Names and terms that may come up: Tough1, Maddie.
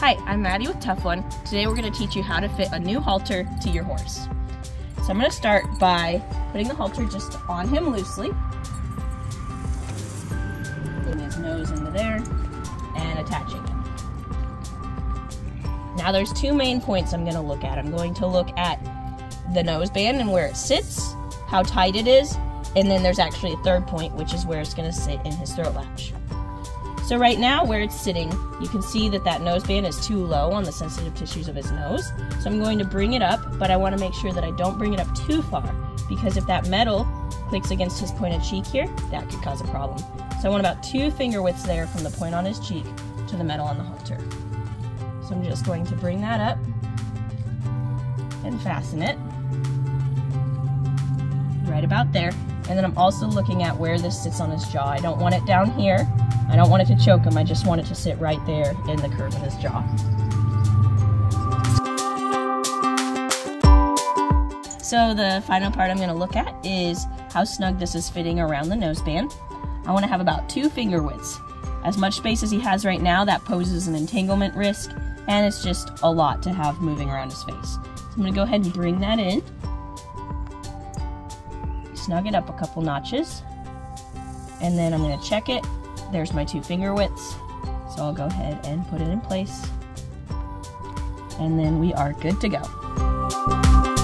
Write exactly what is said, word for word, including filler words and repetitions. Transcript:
Hi, I'm Maddie with Tough One. Today we're going to teach you how to fit a new halter to your horse. So I'm going to start by putting the halter just on him loosely, putting his nose into there, and attaching it. Now there's two main points I'm going to look at. I'm going to look at the noseband and where it sits, how tight it is, and then there's actually a third point, which is where it's going to sit in his throat latch. So right now, where it's sitting, you can see that that noseband is too low on the sensitive tissues of his nose. So I'm going to bring it up, but I want to make sure that I don't bring it up too far, because if that metal clicks against his pointed cheek here, that could cause a problem. So I want about two finger widths there from the point on his cheek to the metal on the halter. So I'm just going to bring that up and fasten it right about there. And then I'm also looking at where this sits on his jaw. I don't want it down here. I don't want it to choke him, I just want it to sit right there in the curve of his jaw. So the final part I'm going to look at is how snug this is fitting around the noseband. I want to have about two finger widths. As much space as he has right now, that poses an entanglement risk, and it's just a lot to have moving around his face. So I'm going to go ahead and bring that in. Snug it up a couple notches, and then I'm going to check it. There's my two finger widths, so I'll go ahead and put it in place, and then we are good to go.